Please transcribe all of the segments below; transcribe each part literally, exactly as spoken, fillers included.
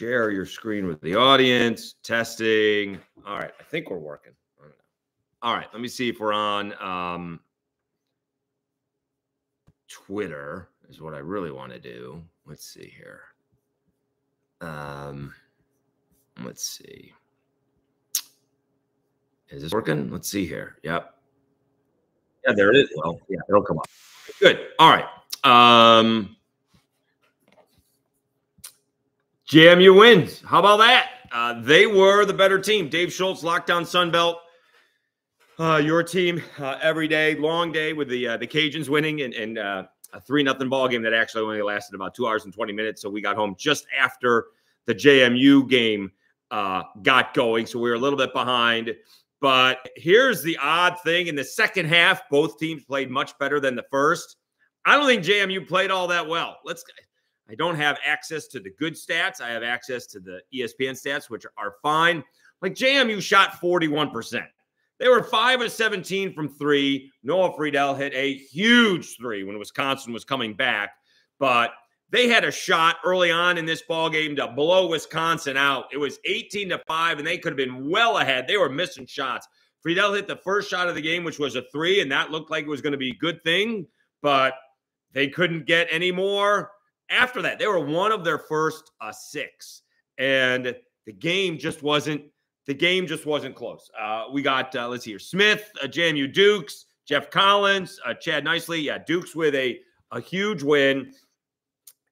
Share your screen with the audience. Testing. All right. I think we're working. I don't know. All right. Let me see if we're on um, Twitter is what I really want to do. Let's see here. Um, let's see. Is this working? Let's see here. Yep. Yeah, there it is. Well, yeah, it'll come up. Good. All right. Um, J M U wins. How about that? Uh, they were the better team. Dave Schultz, Locked On Sun Belt. Uh, your team uh, every day. Long day with the uh, the Cajuns winning and, and uh, a three nothing ball game that actually only lasted about two hours and twenty minutes. So we got home just after the J M U game uh, got going. So we were a little bit behind. But here's the odd thing. In the second half, both teams played much better than the first. I don't think J M U played all that well. Let's. I don't have access to the good stats. I have access to the E S P N stats, which are fine. Like J M U shot forty-one percent. They were five of seventeen from three. Noah Friedel hit a huge three when Wisconsin was coming back. But they had a shot early on in this ballgame to blow Wisconsin out. It was eighteen to five, and they could have been well ahead. They were missing shots. Friedel hit the first shot of the game, which was a three, and that looked like it was going to be a good thing. But they couldn't get any more. After that, they were one of their first uh, six, and the game just wasn't the game just wasn't close. Uh, we got uh, let's see here: Smith, uh, J M U Dukes, Jeff Collins, uh, Chad Nicely. Yeah, Dukes with a a huge win,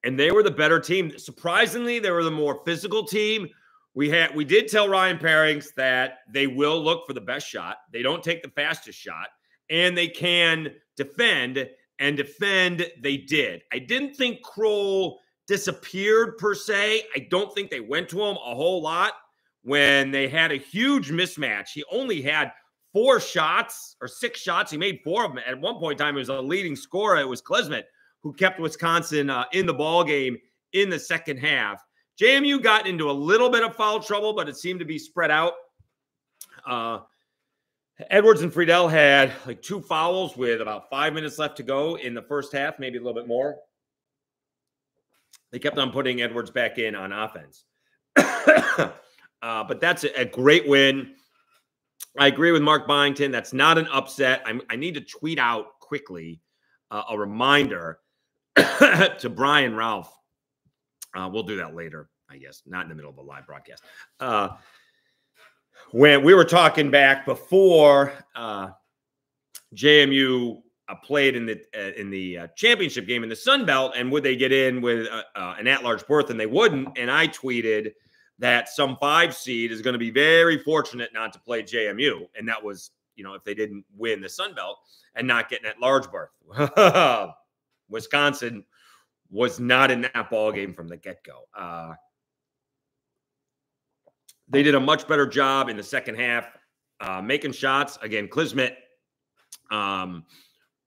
and they were the better team. Surprisingly, they were the more physical team. We had we did tell Ryan Perrins that they will look for the best shot. They don't take the fastest shot, and they can defend. And defend, they did. I didn't think Kroll disappeared per se. I don't think they went to him a whole lot when they had a huge mismatch. He only had four shots or six shots. He made four of them. At one point in time, it was a leading scorer. It was Klesmit who kept Wisconsin uh, in the ballgame in the second half. J M U got into a little bit of foul trouble, but it seemed to be spread out. Uh Edwards and Friedel had like two fouls with about five minutes left to go in the first half, maybe a little bit more. They kept on putting Edwards back in on offense. uh, but that's a, a great win. I agree with Mark Byington. That's not an upset. I'm, I need to tweet out quickly uh, a reminder to Brian Ralph. Uh, we'll do that later, I guess. Not in the middle of a live broadcast. Uh When we were talking back before uh, J M U uh, played in the uh, in the uh, championship game in the Sun Belt, and would they get in with uh, uh, an at-large berth, and they wouldn't. And I tweeted that some five seed is going to be very fortunate not to play J M U, and that was you know if they didn't win the Sun Belt and not get an at-large berth. Wisconsin was not in that ball game from the get-go. Uh, They did a much better job in the second half uh, making shots. Again, Klesmit um,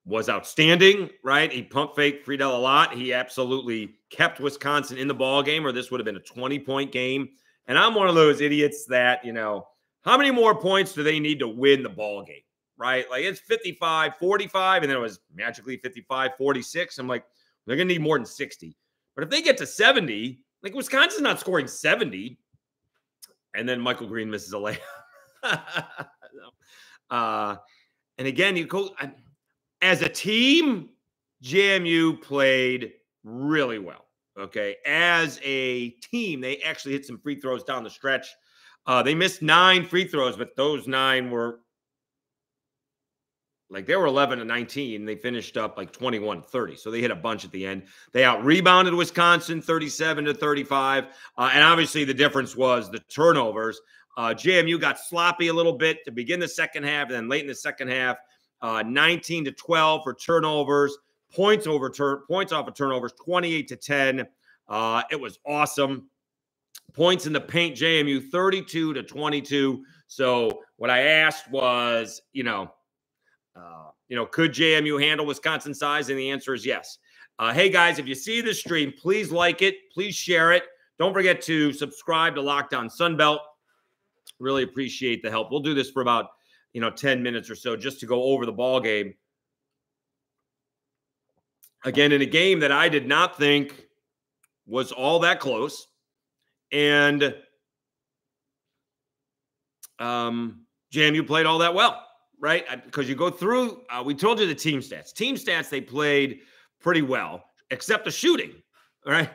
was outstanding, right? He pump faked Friedel a lot. He absolutely kept Wisconsin in the ball game, or this would have been a twenty-point game. And I'm one of those idiots that, you know, how many more points do they need to win the ball game, right? Like, it's fifty-five forty-five, and then it was magically fifty-five forty-six. I'm like, they're going to need more than sixty. But if they get to seventy, like, Wisconsin's not scoring seventy. And then Michael Green misses a layup. uh, and again, you go I, as a team. J M U played really well. Okay, as a team, they actually hit some free throws down the stretch. Uh, they missed nine free throws, but those nine were like they were eleven to nineteen. They finished up like twenty-one thirty. So they hit a bunch at the end. They out-rebounded Wisconsin thirty-seven to thirty-five. Uh, and obviously the difference was the turnovers. Uh, J M U got sloppy a little bit to begin the second half. And then late in the second half, uh, nineteen to twelve for turnovers, points over tur points off of turnovers, twenty-eight to ten. Uh, it was awesome. Points in the paint, J M U thirty-two to twenty-two. So what I asked was, you know, Uh, you know, could J M U handle Wisconsin size? And the answer is yes. Uh, hey, guys, if you see this stream, please like it. Please share it. Don't forget to subscribe to Locked On Sun Belt. Really appreciate the help. We'll do this for about, you know, ten minutes or so just to go over the ball game. Again, in a game that I did not think was all that close. And um, J M U played all that well, right? Because you go through, uh, we told you the team stats. Team stats, they played pretty well, except the shooting, all right?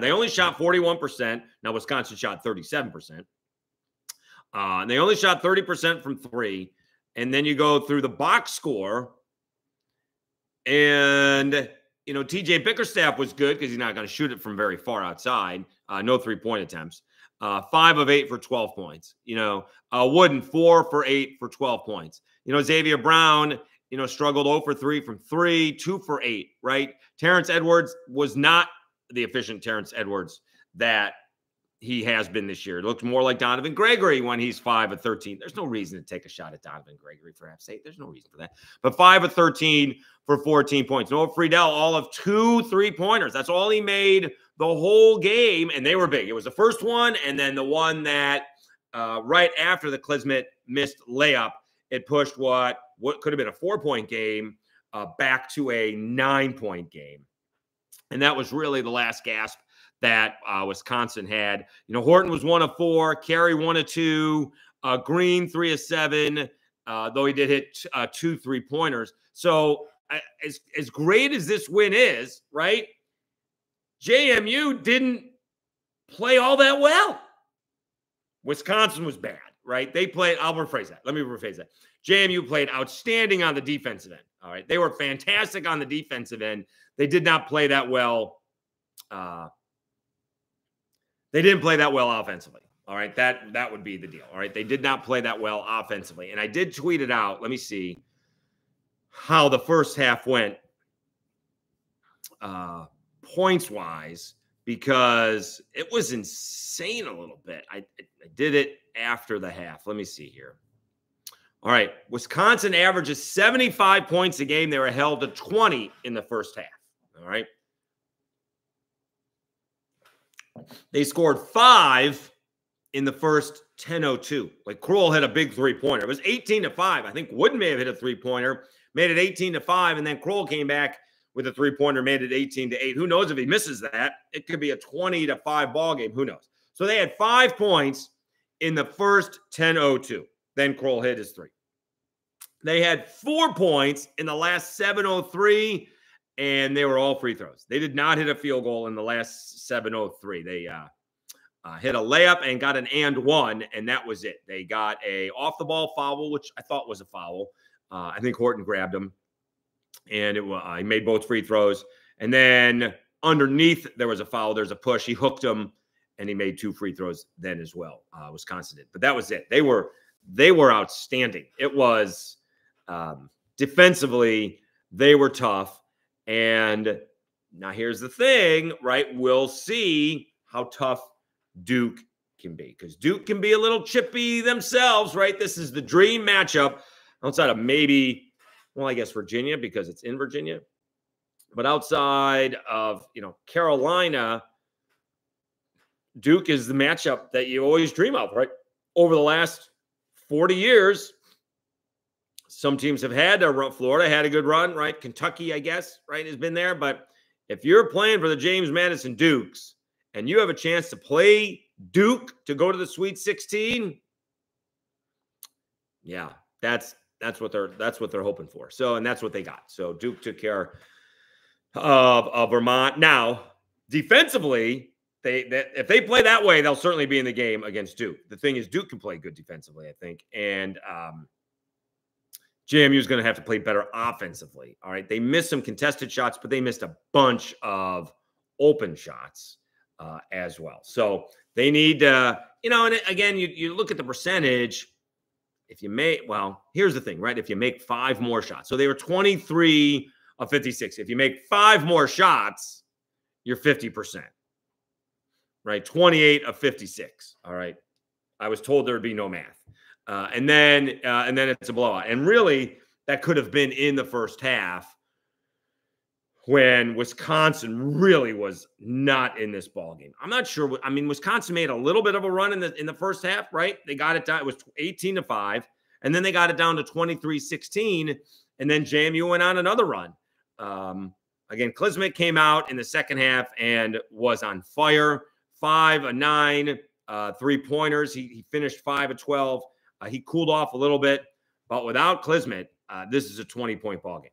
They only shot forty-one percent. Now, Wisconsin shot thirty-seven percent. Uh, and they only shot thirty percent from three. And then you go through the box score. And, you know, T J. Bickerstaff was good because he's not going to shoot it from very far outside. Uh, no three-point attempts. Uh, five of eight for twelve points. You know, uh, Wooden, four for eight for twelve points. You know, Xavier Brown, you know, struggled zero for three from three, two for eight, right? Terrence Edwards was not the efficient Terrence Edwards that he has been this year. It looked more like Donovan Gregory when he's five of thirteen. There's no reason to take a shot at Donovan Gregory, for heaven's sake. There's no reason for that. But five of thirteen for fourteen points. Noah Friedel, all of two three-pointers. That's all he made the whole game, and they were big. It was the first one, and then the one that uh, right after the Klesmit missed layup, it pushed what, what could have been a four-point game uh, back to a nine-point game. And that was really the last gasp that uh, Wisconsin had. You know, Horton was one of four, Carey one of two, uh, Green three of seven, uh, though he did hit uh, two three-pointers. So uh, as, as great as this win is, right, J M U didn't play all that well. Wisconsin was bad, right? They played – I'll rephrase that. Let me rephrase that. J M U played outstanding on the defensive end, all right? They were fantastic on the defensive end. They did not play that well. Uh, they didn't play that well offensively. All right, that that would be the deal. All right, they did not play that well offensively. And I did tweet it out. Let me see how the first half went uh, points-wise, because it was insane a little bit. I, I did it after the half. Let me see here. All right, Wisconsin averages seventy-five points a game. They were held to twenty in the first half. All right. They scored five in the first ten oh two. Like, Krull had a big three-pointer. It was eighteen to five. I think Wooden may have hit a three-pointer, made it eighteen to five, and then Krull came back with a three-pointer, made it eighteen to eight. Who knows if he misses that? It could be a twenty to five ball game. Who knows? So they had five points in the first ten oh two. Then Krull hit his three. They had four points in the last seven oh three. And they were all free throws. They did not hit a field goal in the last seven oh three. They uh, uh, hit a layup and got an and one, and that was it. They got a off-the-ball foul, which I thought was a foul. Uh, I think Horton grabbed him, and it uh, he made both free throws. And then underneath, there was a foul. There's a push. He hooked him, and he made two free throws then as well. Uh, Wisconsin did. But that was it. They were, they were outstanding. It was um, defensively, they were tough. And now here's the thing, right? We'll see how tough Duke can be, because Duke can be a little chippy themselves, right? This is the dream matchup outside of maybe, well, I guess Virginia, because it's in Virginia. But outside of, you know, Carolina, Duke is the matchup that you always dream of, right? Over the last forty years, some teams have had their run. Florida had a good run, right? Kentucky, I guess, right, has been there. But if you're playing for the James Madison Dukes and you have a chance to play Duke to go to the Sweet sixteen, yeah, that's that's what they're that's what they're hoping for. So, and that's what they got. So Duke took care of, of Vermont. Now, defensively, they that if they play that way, they'll certainly be in the game against Duke. The thing is, Duke can play good defensively, I think, and um, J M U is going to have to play better offensively. All right. They missed some contested shots, but they missed a bunch of open shots uh, as well. So they need, uh, you know, and again, you, you look at the percentage. If you make, well, here's the thing, right? If you make five more shots, so they were twenty-three of fifty-six. If you make five more shots, you're fifty percent, right? twenty-eight of fifty-six. All right. I was told there would be no math. Uh, and then uh, and then it's a blowout. And really, that could have been in the first half when Wisconsin really was not in this ballgame. I'm not sure. I mean, Wisconsin made a little bit of a run in the in the first half, right? They got it down. It was eighteen to five. And then they got it down to twenty-three sixteen. And then J M U went on another run. Um, again, Klesmit came out in the second half and was on fire. five of nine uh, three-pointers. He, he finished five of twelve. Uh, he cooled off a little bit, but without Klesmit, uh, this is a twenty-point ball game.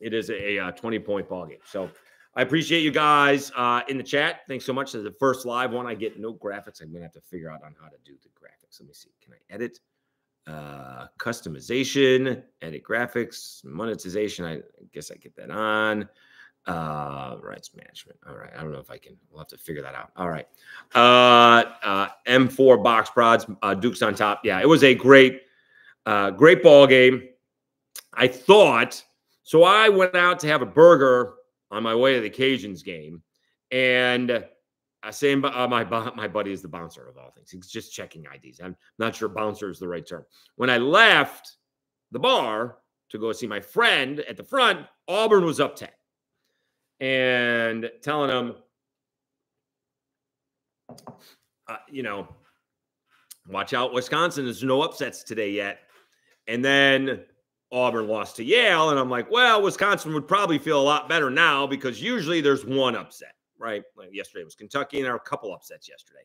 It is a twenty-point ball game. So I appreciate you guys uh, in the chat. Thanks so much. This is the first live one. I get no graphics. I'm going to have to figure out on how to do the graphics. Let me see. Can I edit? Uh, customization, edit graphics, monetization. I guess I get that on. Uh, rights management. All right. I don't know if I can. We'll have to figure that out. All right. Uh, uh, M four box prods. Uh, Dukes on top. Yeah, it was a great, uh, great ball game. I thought. So I went out to have a burger on my way to the Cajuns game, and I say uh, my my buddy is the bouncer of all things. He's just checking I Ds. I'm not sure bouncer is the right term. When I left the bar to go see my friend at the front, Auburn was up ten, and telling him, uh, you know, watch out, Wisconsin. There's no upsets today yet, and then Auburn lost to Yale, and I'm like, well, Wisconsin would probably feel a lot better now because usually there's one upset, right? Like yesterday was Kentucky, and there were a couple upsets yesterday.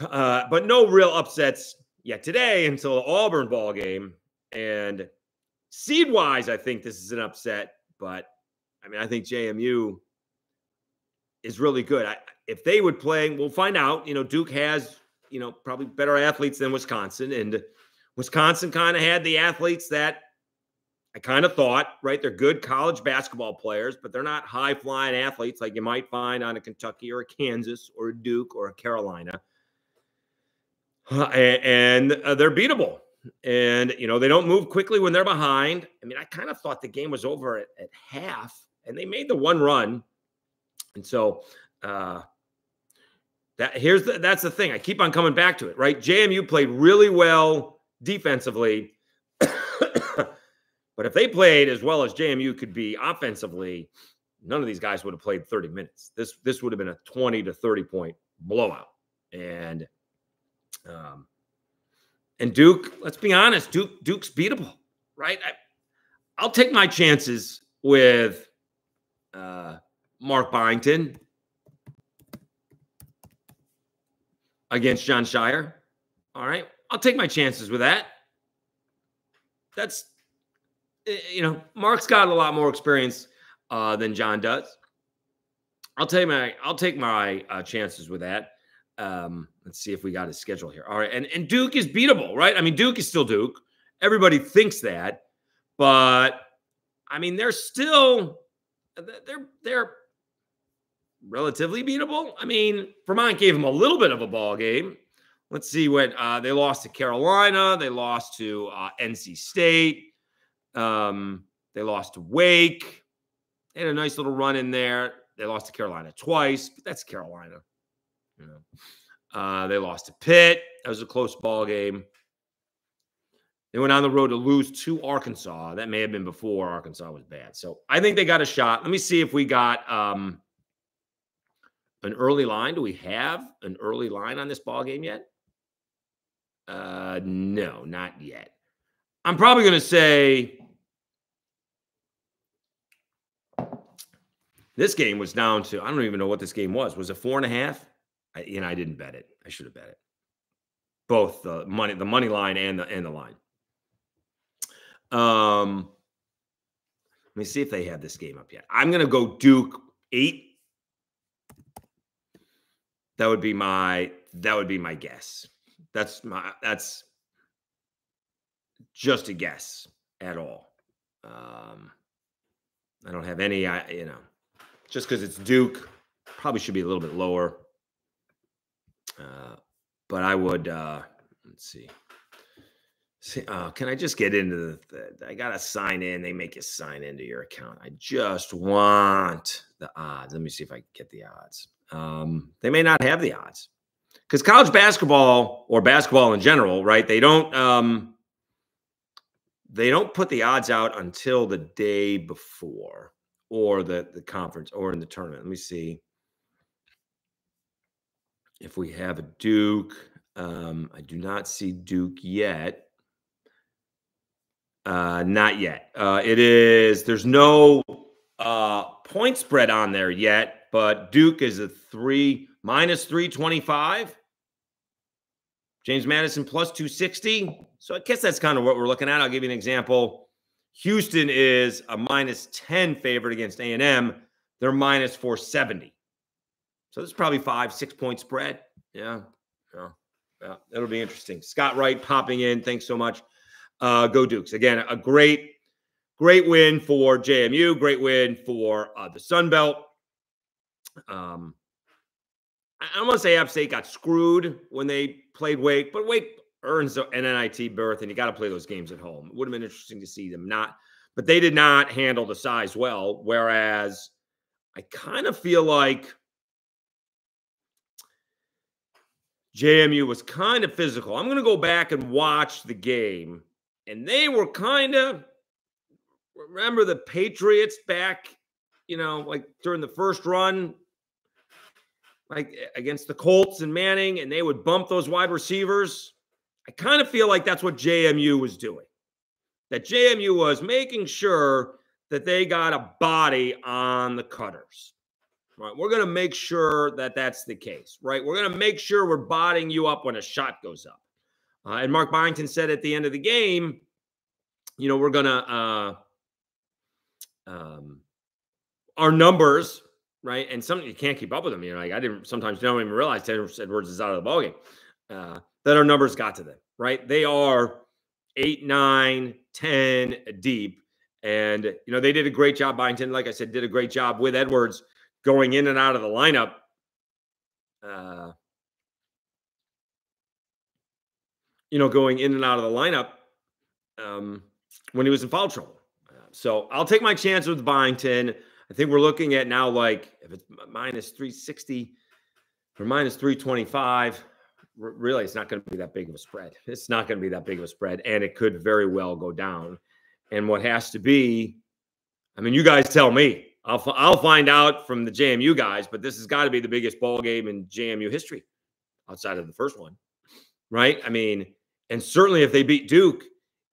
Uh, but no real upsets yet today until the Auburn ball game. And seed-wise, I think this is an upset, but I mean, I think J M U is really good. I, if they would play, we'll find out. You know, Duke has, you know, probably better athletes than Wisconsin, and Wisconsin kind of had the athletes that I kind of thought, right? They're good college basketball players, but they're not high-flying athletes like you might find on a Kentucky or a Kansas or a Duke or a Carolina. Uh, and uh, they're beatable. And, you know, they don't move quickly when they're behind. I mean, I kind of thought the game was over at, at half, and they made the one run. And so uh, that here's the, that's the thing. I keep on coming back to it, right? J M U played really well defensively, but if they played as well as J M U could be offensively, none of these guys would have played thirty minutes. This this would have been a twenty to thirty point blowout. And um, and Duke, let's be honest, Duke Duke's beatable, right? I, I'll take my chances with uh, Mark Byington against John Shire. All right. I'll take my chances with that. That's, you know, Mark's got a lot more experience uh, than John does. I'll tell you my, I'll take my uh, chances with that. Um, let's see if we got his schedule here. All right, and and Duke is beatable, right? I mean, Duke is still Duke. Everybody thinks that, but I mean, they're still they're they're relatively beatable. I mean, Vermont gave them a little bit of a ball game. Let's see what uh, they lost to Carolina. They lost to uh, N C State. Um, they lost to Wake. They had a nice little run in there. They lost to Carolina twice, but that's Carolina. You know. uh, they lost to Pitt. That was a close ball game. They went on the road to lose to Arkansas. That may have been before Arkansas was bad. So I think they got a shot. Let me see if we got um, an early line. Do we have an early line on this ball game yet? Uh, no, not yet. I'm probably going to say this game was down to, I don't even know what this game was. Was it four and a half? I, and I didn't bet it. I should have bet it. Both the money, the money line and the, and the line. Um, let me see if they have this game up yet. I'm going to go Duke eight. That would be my, that would be my guess. That's my, that's just a guess at all. Um, I don't have any, I, you know, just because it's Duke, probably should be a little bit lower. Uh, but I would, uh, let's see. see uh, can I just get into the, the I got to sign in. They make you sign into your account. I just want the odds. Let me see if I can get the odds. Um, they may not have the odds. Because college basketball or basketball in general, right? They don't um, they don't put the odds out until the day before, or the the conference, or in the tournament. Let me see if we have a Duke. Um, I do not see Duke yet. Uh, not yet. Uh, it is. There's no uh, point spread on there yet. but Duke is a three, minus three twenty-five. James Madison plus two sixty. So I guess that's kind of what we're looking at. I'll give you an example. Houston is a minus ten favorite against A and M. They're minus four seventy. So this is probably five, six-point spread. Yeah, yeah, yeah. That'll be interesting. Scott Wright popping in. Thanks so much. Uh, go Dukes. Again, a great, great win for J M U. Great win for uh, the Sun Belt. Um, I don't want to say App State got screwed when they played Wake, but Wake earns an N I T berth, and you got to play those games at home. It would have been interesting to see them not. But they did not handle the size well, whereas I kind of feel like J M U was kind of physical. I'm going to go back and watch the game. And they were kind of, remember the Patriots back, you know, like during the first run, like against the Colts and Manning, and they would bump those wide receivers. I kind of feel like that's what J M U was doing. That J M U was making sure that they got a body on the cutters. Right, we're going to make sure that that's the case, right? We're going to make sure we're bodying you up when a shot goes up. Uh, and Mark Byington said at the end of the game, you know, we're going to, uh, um, our numbers, right? And some, you can't keep up with them. You know, like I didn't, sometimes don't even realize Terrence Edwards is out of the ballgame, uh, that our numbers got to them, right? They are eight, nine, ten deep. And, you know, they did a great job. Byington, like I said, did a great job with Edwards going in and out of the lineup. Uh, you know, going in and out of the lineup um, when he was in foul trouble. Uh, so I'll take my chance with Byington. I think we're looking at now, like, if it's minus three sixty or minus three twenty-five, r- really it's not going to be that big of a spread. It's not going to be that big of a spread, and it could very well go down. And what has to be, I mean, you guys tell me. I'll, I'll find out from the J M U guys, but this has got to be the biggest ball game in J M U history outside of the first one, right? I mean, and certainly if they beat Duke,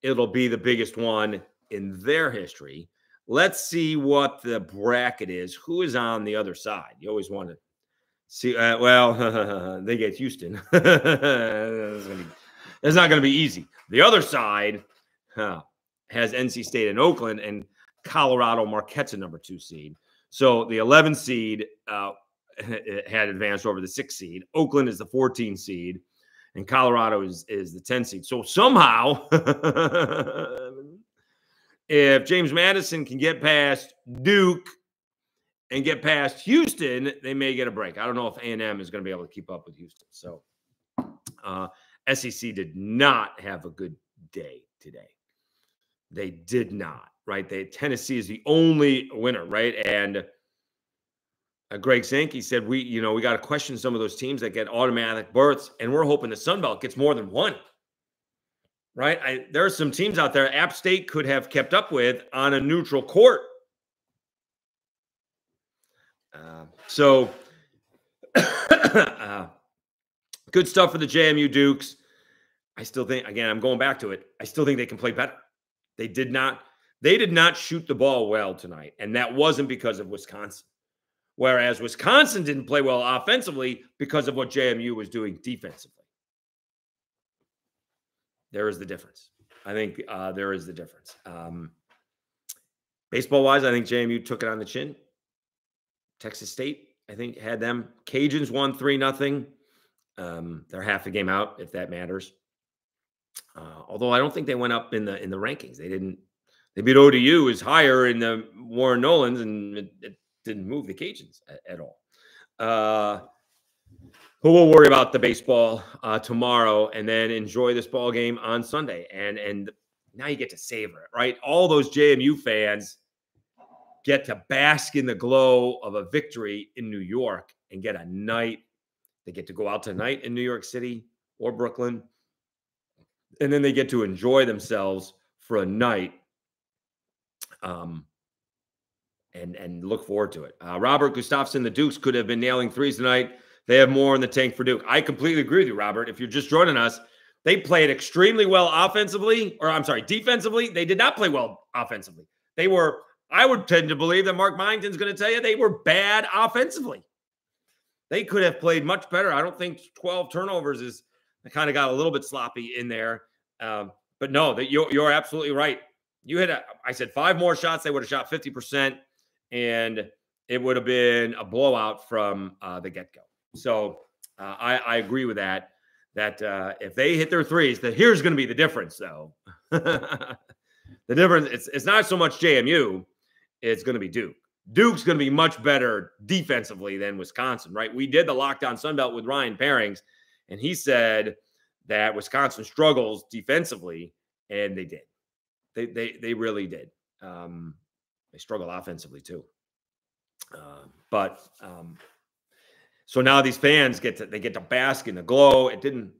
it'll be the biggest one in their history. Let's see what the bracket is. Who is on the other side? You always want to see. Uh, well, they get Houston. It's not going to be easy. The other side huh, has N C State and Oakland, and Colorado Marquette's a number two seed. So the eleven seed uh, had advanced over the six seed. Oakland is the fourteen seed, and Colorado is, is the ten seed. So somehow, if James Madison can get past Duke and get past Houston, they may get a break. I don't know if A and M is going to be able to keep up with Houston. So uh, S E C did not have a good day today. They did not. Right, they, Tennessee is the only winner, right? And uh, Greg Sankey said, we, you know, we got to question some of those teams that get automatic berths, and we're hoping the Sun Belt gets more than one, right? I, there are some teams out there App State could have kept up with on a neutral court. Uh, so, uh, good stuff for the J M U Dukes. I still think, again, I'm going back to it. I still think they can play better. They did not. They did not shoot the ball well tonight, and that wasn't because of Wisconsin, whereas Wisconsin didn't play well offensively because of what J M U was doing defensively. There is the difference. I think uh, there is the difference. Um, baseball-wise, I think J M U took it on the chin. Texas State, I think, had them. Cajuns won three nothing. Um, they're half a game out, if that matters. Uh, although I don't think they went up in the in the rankings. They didn't. They beat O D U is higher in the Warren Nolans, and it, it didn't move the Cajuns at, at all. Uh, but we'll worry about the baseball uh, tomorrow, and then enjoy this ball game on Sunday. And and now you get to savor it, right? All those J M U fans get to bask in the glow of a victory in New York and get a night. They get to go out tonight in New York City or Brooklyn, and then they get to enjoy themselves for a night. Um, and, and look forward to it. Uh, Robert Gustafson, the Dukes could have been nailing threes tonight. They have more in the tank for Duke. I completely agree with you, Robert. If you're just joining us, they played extremely well offensively, or I'm sorry, defensively. They did not play well offensively. They were I would tend to believe that Mark Byington's going to tell you they were bad offensively. They could have played much better. I don't think twelve turnovers is I kind of got a little bit sloppy in there. Um, but no, that you're, you're absolutely right. You hit, a, I said five more shots. They would have shot fifty percent and it would have been a blowout from uh, the get-go. So uh, I, I agree with that, that uh, if they hit their threes, that here's going to be the difference though. The difference, it's, it's not so much J M U. It's going to be Duke. Duke's going to be much better defensively than Wisconsin, right? We did the Lockdown Sun Belt with Ryan Perrins, and he said that Wisconsin struggles defensively, and they did. They they they really did. Um, they struggle offensively too. Uh, but um, so now these fans get to they get to bask in the glow. It didn't.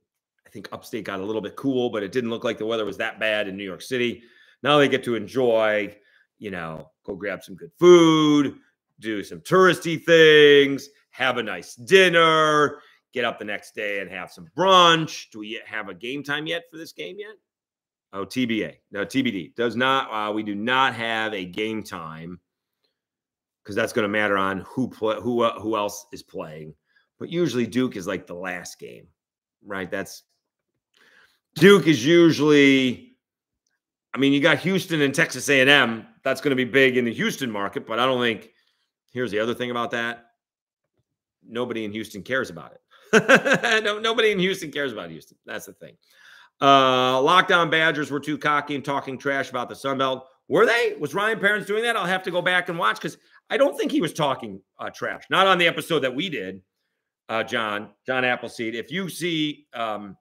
I think Upstate got a little bit cool, but it didn't look like the weather was that bad in New York City. Now they get to enjoy. You know, go grab some good food, do some touristy things, have a nice dinner, get up the next day and have some brunch. Do we have a game time yet for this game yet? Oh, T B A. No, T B D. Does not. Uh, we do not have a game time because that's going to matter on who play, who uh, who else is playing. But usually Duke is like the last game, right? That's Duke is usually. I mean, you got Houston and Texas A and M. That's going to be big in the Houston market, but I don't think – here's the other thing about that. Nobody in Houston cares about it. no, nobody in Houston cares about Houston. That's the thing. Uh, Lockdown Badgers were too cocky and talking trash about the Sun Belt. Were they? Was Ryan Perrins doing that? I'll have to go back and watch because I don't think he was talking uh, trash. Not on the episode that we did, uh, John, John Appleseed. If you see um,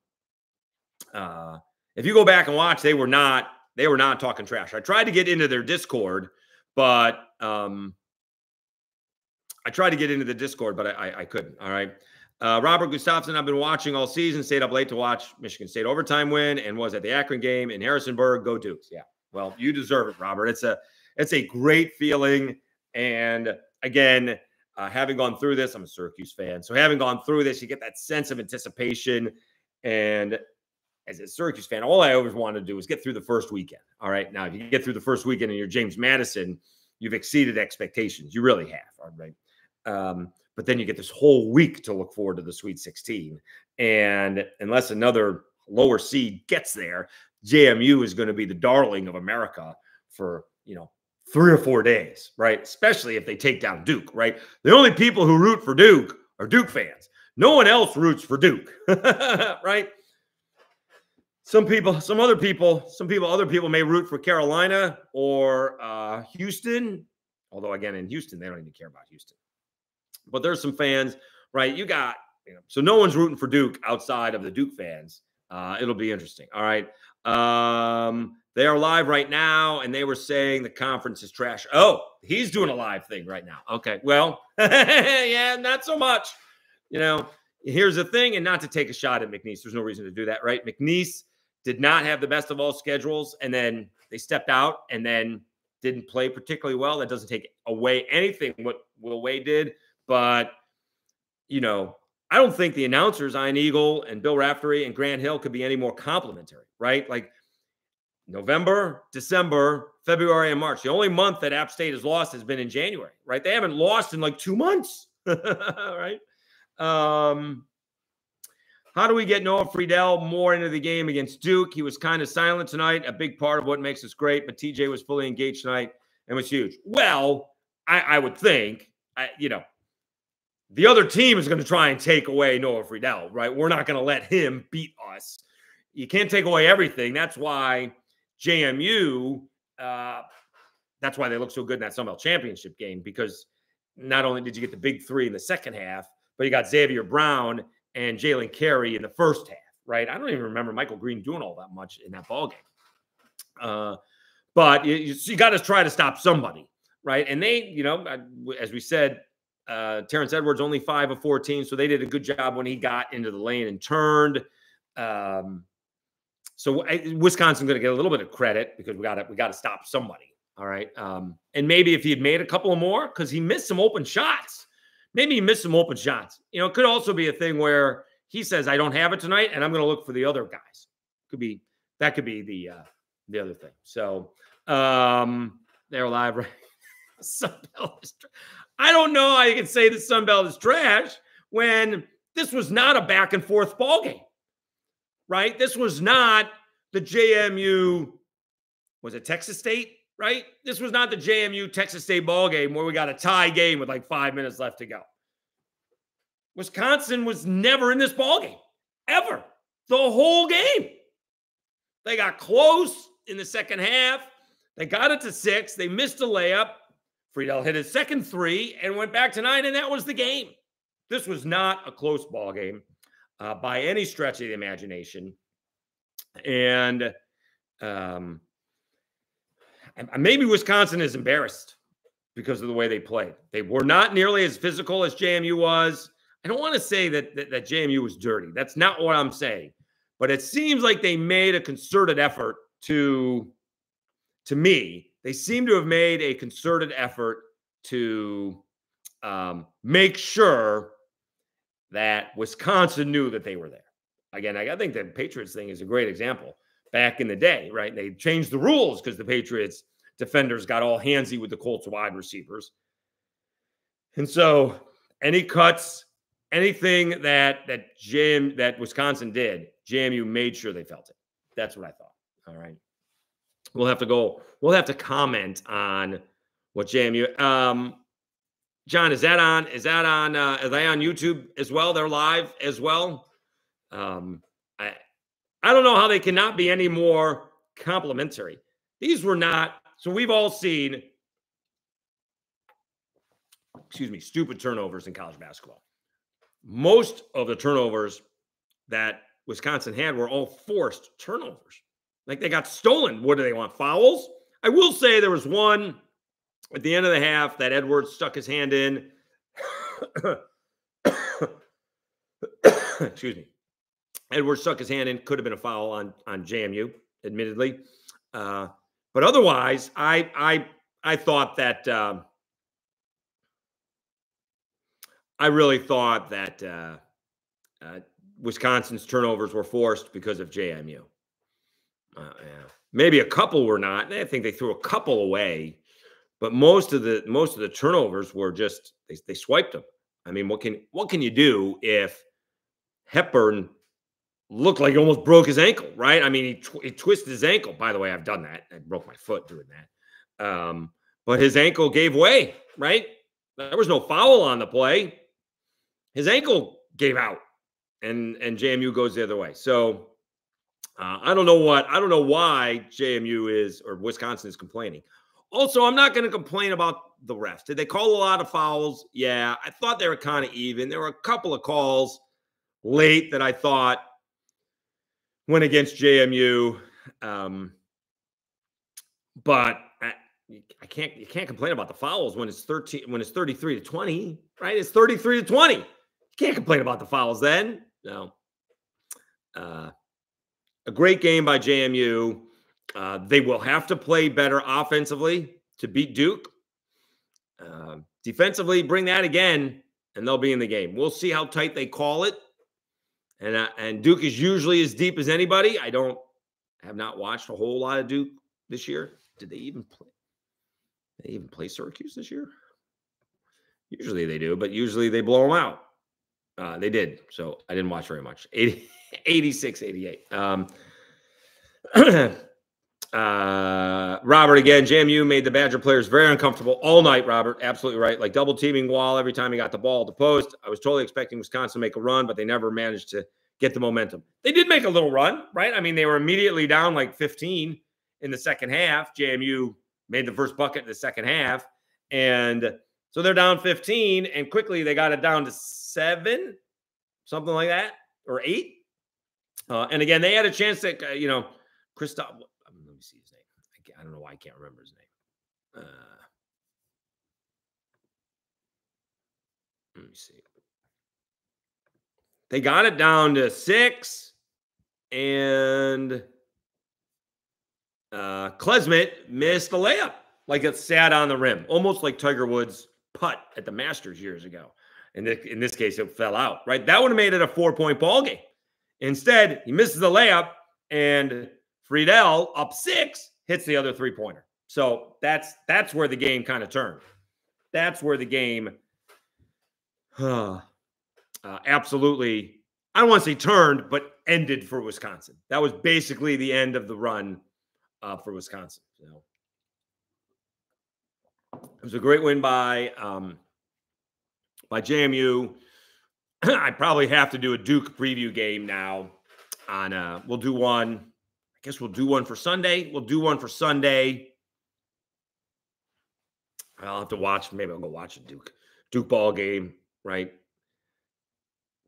– uh, if you go back and watch, they were not – They were not talking trash. I tried to get into their Discord, but um, I tried to get into the Discord, but I, I, I couldn't. All right. Uh, Robert Gustafson, I've been watching all season, stayed up late to watch Michigan State overtime win and was at the Akron game in Harrisonburg. Go Dukes. Yeah. Well, you deserve it, Robert. It's a, it's a great feeling. And again, uh, having gone through this, I'm a Syracuse fan. So having gone through this, you get that sense of anticipation and as a Syracuse fan, all I always wanted to do was get through the first weekend. All right. Now, if you get through the first weekend and you're James Madison, you've exceeded expectations. You really have. All right. Um, but then you get this whole week to look forward to the Sweet sixteen. And unless another lower seed gets there, J M U is going to be the darling of America for, you know, three or four days. Right. Especially if they take down Duke. Right. The only people who root for Duke are Duke fans. No one else roots for Duke. Right. Some people, some other people, some people, other people may root for Carolina or uh, Houston. Although, again, in Houston, they don't even care about Houston. But there's some fans, right? You got, you know, so no one's rooting for Duke outside of the Duke fans. Uh, it'll be interesting. All right. Um, they are live right now, and they were saying the conference is trash. Oh, he's doing a live thing right now. Okay. Well, yeah, not so much. You know, here's the thing, and not to take a shot at McNeese. There's no reason to do that, right? McNeese did not have the best of all schedules, and then they stepped out and then didn't play particularly well. That doesn't take away anything what Will Wade did, but, you know, I don't think the announcers, Ian Eagle and Bill Raftery and Grant Hill, could be any more complimentary, right? Like November, December, February, and March. The only month that App State has lost has been in January, right? They haven't lost in like two months, right? Um... How do we get Noah Friedel more into the game against Duke? He was kind of silent tonight, a big part of what makes us great, but T J was fully engaged tonight and was huge. Well, I, I would think, I, you know, the other team is going to try and take away Noah Friedel, right? We're not going to let him beat us. You can't take away everything. That's why J M U, uh, that's why they look so good in that Sun Belt championship game, because not only did you get the big three in the second half, but you got Xavier Brown and Jalen Carey in the first half, right? I don't even remember Michael Green doing all that much in that ballgame. Uh, but you, you got to try to stop somebody, right? And they, you know, as we said, uh, Terrence Edwards only five of fourteen, so they did a good job when he got into the lane and turned. Um, so I, Wisconsin's going to get a little bit of credit because we got to we got to stop somebody, all right? Um, and maybe if he had made a couple of more, because he missed some open shots. Maybe he missed some open shots. You know, it could also be a thing where he says, I don't have it tonight, and I'm going to look for the other guys. Could be That could be the uh, the other thing. So um, they're live, right? Sun Belt is trash. I don't know how you can say the Sun Belt is trash when this was not a back and forth ball game, right? This was not the J M U, was it Texas State, right? This was not the J M U Texas State ball game where we got a tie game with like five minutes left to go. Wisconsin was never in this ball game, ever, the whole game. They got close in the second half. They got it to six. They missed a layup. Friedel hit his second three and went back to nine, and that was the game. This was not a close ball game uh, by any stretch of the imagination. And um, maybe Wisconsin is embarrassed because of the way they played. They were not nearly as physical as J M U was. I don't want to say that, that, that J M U was dirty. That's not what I'm saying. But it seems like they made a concerted effort to, to me, they seem to have made a concerted effort to um, make sure that Wisconsin knew that they were there. Again, I, I think the Patriots thing is a great example. Back in the day, right? They changed the rules because the Patriots defenders got all handsy with the Colts wide receivers. And so any cuts, anything that that Jim that Wisconsin did, J M U made sure they felt it. That's what I thought. All right, we'll have to go. We'll have to comment on what J M U. Um, John, is that on? Is that on? Uh, are they on YouTube as well? They're live as well. Um, I I don't know how they cannot be any more complimentary. These were not. So we've all seen, excuse me, stupid turnovers in college basketball. Most of the turnovers that Wisconsin had were all forced turnovers. Like they got stolen. What do they want? Fouls? I will say there was one at the end of the half that Edwards stuck his hand in. Excuse me. Edwards stuck his hand in. Could have been a foul on, on J M U, admittedly. Uh, but otherwise, I I I thought that um, I really thought that uh, uh, Wisconsin's turnovers were forced because of J M U. Uh, yeah. Maybe a couple were not. I think they threw a couple away, but most of the most of the turnovers were just they, they swiped them. I mean, what can what can you do if Hepburn looked like he almost broke his ankle, right? I mean, he tw he twisted his ankle. By the way, I've done that. I broke my foot doing that. Um, but his ankle gave way, right? There was no foul on the play. His ankle gave out, and and J M U goes the other way. So uh, I don't know what I don't know why J M U is or Wisconsin is complaining. Also, I'm not going to complain about the refs. Did they call a lot of fouls? Yeah, I thought they were kind of even. There were a couple of calls late that I thought went against J M U, um, but I, I can't you can't complain about the fouls when it's thirteen when it's thirty-three to twenty, right? It's thirty-three to twenty. Can't complain about the fouls then. No. Uh, a great game by J M U. Uh, they will have to play better offensively to beat Duke. Uh, defensively, bring that again, and they'll be in the game. We'll see how tight they call it. And, uh, and Duke is usually as deep as anybody. I don't have not watched a whole lot of Duke this year. Did they even play? Did they even play Syracuse this year? Usually they do, but usually they blow them out. Uh, they did, so I didn't watch very much. eighty-six eighty-eight. Um, uh, Robert, again, J M U made the Badger players very uncomfortable all night, Robert. Absolutely right. Like double-teaming Wall every time he got the ball at the post. I was totally expecting Wisconsin to make a run, but they never managed to get the momentum. They did make a little run, right? I mean, they were immediately down like fifteen in the second half. J M U made the first bucket in the second half, and so they're down fifteen, and quickly they got it down to seven, something like that, or eight. Uh, and again, they had a chance that, uh, you know, Christoph, I mean, let me see his name. I, can't, I don't know why I can't remember his name. Uh, let me see. They got it down to six, and uh, Klesmit missed the layup. Like it sat on the rim, almost like Tiger Woods' putt at the Masters years ago. And in, in this case, it fell out, right? That would have made it a four-point ball game. Instead, he misses the layup, and Friedel, up six, hits the other three-pointer. So that's that's where the game kind of turned. That's where the game uh, uh, absolutely, I don't want to say turned, but ended for Wisconsin. That was basically the end of the run uh, for Wisconsin. You know, it was a great win by um, by J M U. I probably have to do a Duke preview game now. On uh, we'll do one. I guess we'll do one for Sunday. We'll do one for Sunday. I'll have to watch. Maybe I'll go watch a Duke Duke ball game, right?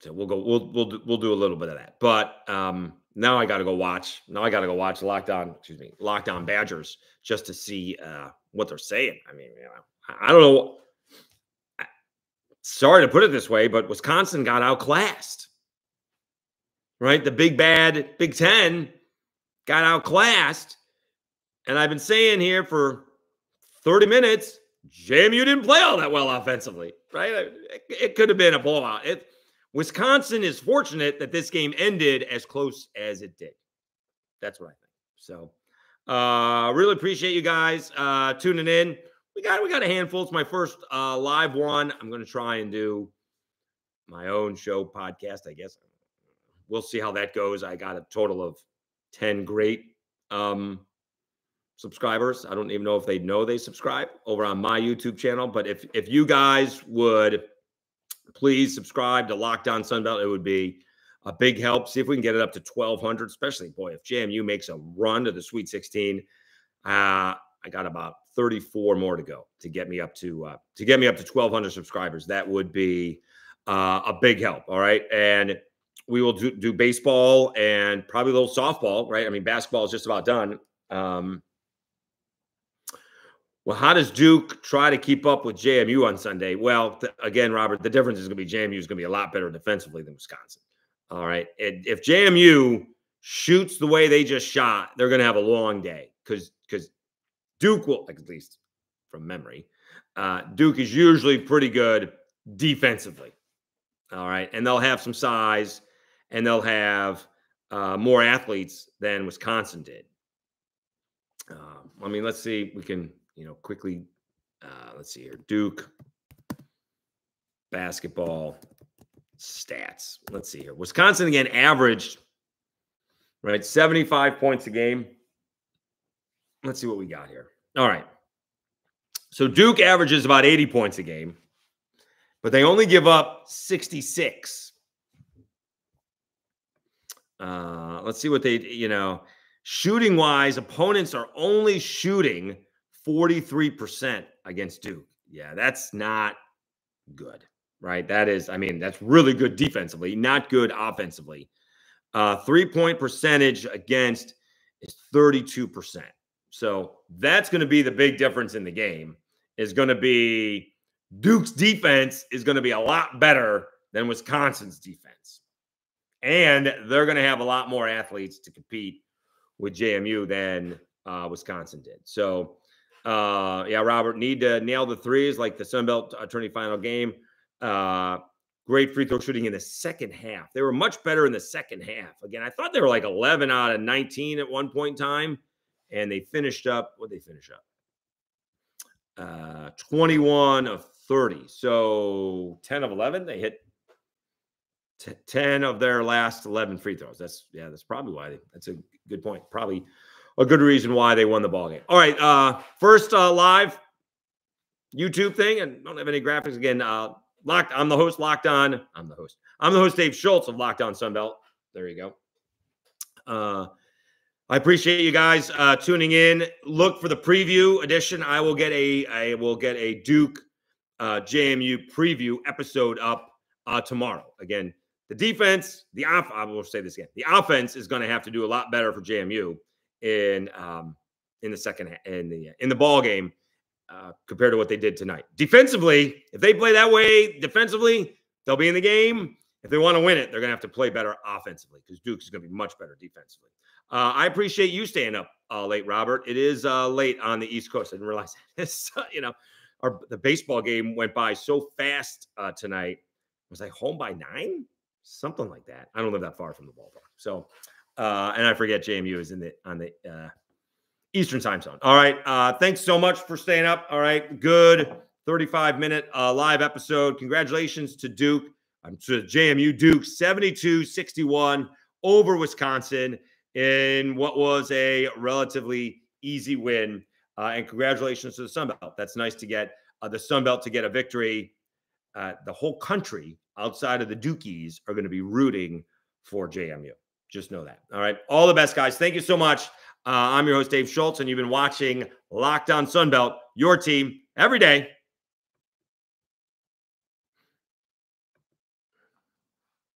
So we'll go. We'll we'll do, we'll do a little bit of that. But um, now I got to go watch. Now I got to go watch Locked On. Excuse me, Locked On Badgers, just to see uh, what they're saying. I mean, you know, I don't know. I, sorry to put it this way, but Wisconsin got outclassed. Right? The big bad Big Ten got outclassed. And I've been saying here for thirty minutes, J M U didn't play all that well offensively, right? It, it could have been a blowout. It, Wisconsin is fortunate that this game ended as close as it did. That's what I think. So uh, really appreciate you guys uh, tuning in. We got, we got a handful. It's my first uh, live one. I'm going to try and do my own show podcast, I guess. We'll see how that goes. I got a total of ten great um, subscribers. I don't even know if they know they subscribe over on my YouTube channel. But if if you guys would please subscribe to Locked On Sun Belt, it would be a big help. See if we can get it up to twelve hundred, especially, boy, if J M U makes a run to the Sweet sixteen. Uh, I got about thirty-four more to go to get me up to uh, to get me up to twelve hundred subscribers. That would be uh, a big help. All right, and we will do, do baseball and probably a little softball, right? I mean, basketball is just about done. Um, well, how does Duke try to keep up with J M U on Sunday? Well, th again, Robert, the difference is going to be J M U is going to be a lot better defensively than Wisconsin. All right. And if J M U shoots the way they just shot, they're going to have a long day because because Duke will, at least from memory, uh, Duke is usually pretty good defensively. All right. And they'll have some size. And they'll have uh, more athletes than Wisconsin did. Uh, I mean, let's see. We can, you know, quickly. Uh, let's see here. Duke basketball stats. Let's see here. Wisconsin, again, averaged, right, seventy-five points a game. Let's see what we got here. All right. So Duke averages about eighty points a game, but they only give up sixty-six. Uh, let's see what they, you know, shooting wise, opponents are only shooting forty-three percent against Duke. Yeah, that's not good, right? That is, I mean, that's really good defensively, not good offensively. Uh, three point percentage against is thirty-two percent. So that's going to be the big difference in the game is going to be Duke's defense is going to be a lot better than Wisconsin's defense. And they're going to have a lot more athletes to compete with J M U than uh, Wisconsin did. So, uh, yeah, Robert, need to nail the threes like the Sun Belt Attorney final game. Uh, great free throw shooting in the second half. They were much better in the second half. Again, I thought they were like eleven out of nineteen at one point in time, and they finished up. What did they finish up? Uh, twenty-one of thirty. So ten of eleven, they hit ten of their last eleven free throws. That's, yeah, that's probably why. They, that's a good point. Probably a good reason why they won the ball game. All right. Uh, first uh, live YouTube thing, and don't have any graphics again. Uh, locked. I'm the host, Locked On. I'm the host. I'm the host, Dave Schultz of Locked On Sun Belt. There you go. Uh, I appreciate you guys uh, tuning in. Look for the preview edition. I will get a, I will get a Duke uh, J M U preview episode up uh, tomorrow. Again, the defense, the off, I will say this again. The offense is going to have to do a lot better for J M U in um, in the second in the in the ball game uh, compared to what they did tonight. Defensively, if they play that way defensively, they'll be in the game. If they want to win it, they're going to have to play better offensively because Duke is going to be much better defensively. Uh, I appreciate you staying up uh, late, Robert. It is uh, late on the East Coast. I didn't realize this. You know, our the baseball game went by so fast uh, tonight. Was I home by nine? Something like that. I don't live that far from the ballpark. So, uh, and I forget J M U is in the, on the, uh, Eastern time zone. All right. Uh, thanks so much for staying up. All right. Good thirty-five minute uh, live episode. Congratulations to Duke. I'm um, to J M U Duke, seventy-two sixty-one over Wisconsin in what was a relatively easy win. Uh, and congratulations to the Sun Belt. That's nice to get uh, the Sun Belt to get a victory. Uh, the whole country outside of the Dukies are going to be rooting for J M U. Just know that. All right. All the best, guys. Thank you so much. Uh, I'm your host, Dave Schultz, and you've been watching Locked On Sun Belt, your team every day.